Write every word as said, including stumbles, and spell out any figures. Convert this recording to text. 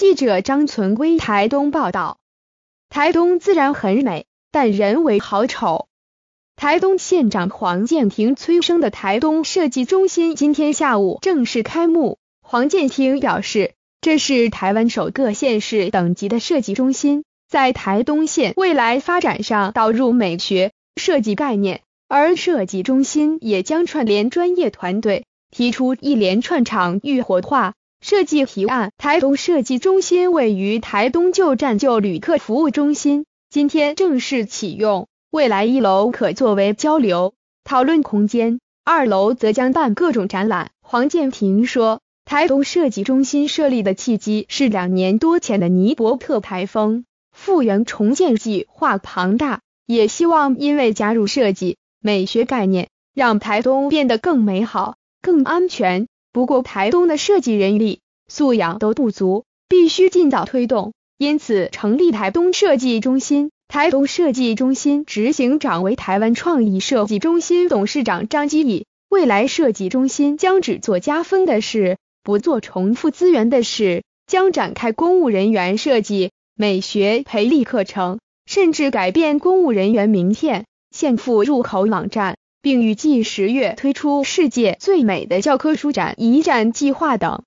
记者张存圭台东报道，台东自然很美，但人为好丑。台东县长黄健庭催生的台东设计中心今天下午正式开幕。黄健庭表示，这是台湾首个县市等级的设计中心，在台东县未来发展上导入美学设计概念，而设计中心也将串联专业团队，提出一连串场域活化设计提案。台东设计中心位于台东旧站旧旅客服务中心，今天正式启用。未来一楼可作为交流讨论空间，二楼则将办各种展览。黄健庭说，台东设计中心设立的契机是两年多前的尼伯特台风复原重建计划庞大，也希望因为加入设计美学概念，让台东变得更美好、更安全。不过台东的设计人力素养都不足，必须尽早推动，因此成立台东设计中心。台东设计中心执行长为台湾创意设计中心董事长张基乙。未来设计中心将只做加分的事，不做重复资源的事，将展开公务人员设计美学培力课程，甚至改变公务人员名片、县府入口网站，并预计十月推出世界最美的教科书展、一展计划等。